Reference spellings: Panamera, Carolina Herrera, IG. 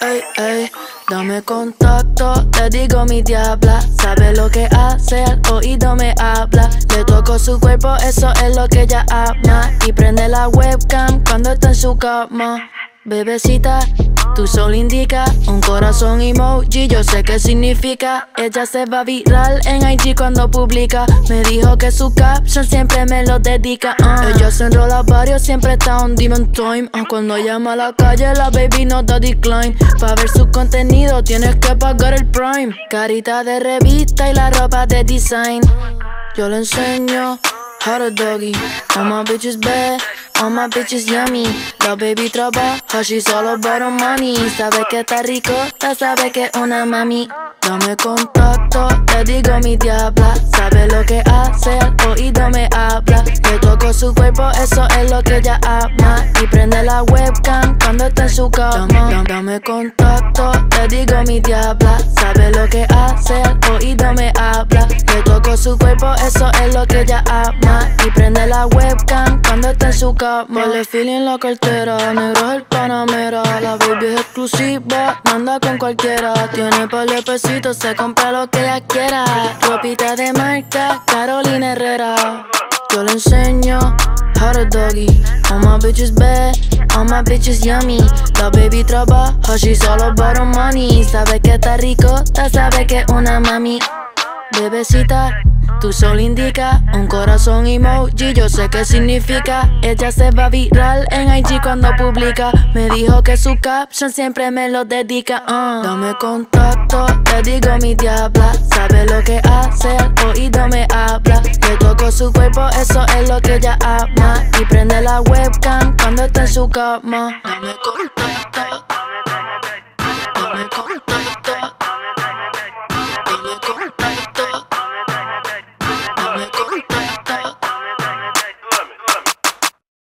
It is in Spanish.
Ey, ey, dame contacto, le digo mi diabla. Sabe lo que hace, al oído me habla. Le toco su cuerpo, eso es lo que ella ama. Y prende la webcam cuando está en su cama. Bebecita, tu sol indica un corazón emoji, yo sé qué significa. Ella se va viral en IG cuando publica. Me dijo que su caption siempre me lo dedica. Ella se enrola varios, siempre está on demon time. Cuando llama a la calle, la baby no da decline. Pa' ver su contenido tienes que pagar el prime. Carita de revista y la ropa de design. Yo le enseño how to doggy. All my bitches bad, all my bitches yummy. La baby trabaja, she's all about her money. Sabe que está rico, ya sabe que es una mami. Dame contacto, le digo mi diabla. Sabe lo que hace, al oído me habla. Le toco su cuerpo, eso es lo que ella ama. Y prende la webcam cuando está en su cama. Dame contacto, le digo mi diabla. Sabe lo que hace, al oído me habla. Le toco su cuerpo, eso es lo que ella ama. Y prende la webcam cuando está en su cama. Le feeling en la cartera, negro es el Panamera. La baby es exclusiva, no anda con cualquiera. Tiene par de pesitos, se compra lo que ella quiera. Ropita de marca, Carolina Herrera. Yo le enseño how to doggy. All my bitches bad, all my bitches yummy. La baby trabaja, she's all about her money. Sabe que está rico, ya sabe que es una mami. Bebecita, tu sol indica un corazón emoji, yo sé qué significa. Ella se va viral en IG cuando publica. Me dijo que su caption siempre me lo dedica. Dame contacto, le digo mi diabla. Sabe lo que hace, al oído me habla. Le toco su cuerpo, eso es lo que ella ama. Y prende la webcam cuando está en su cama. Dame contacto.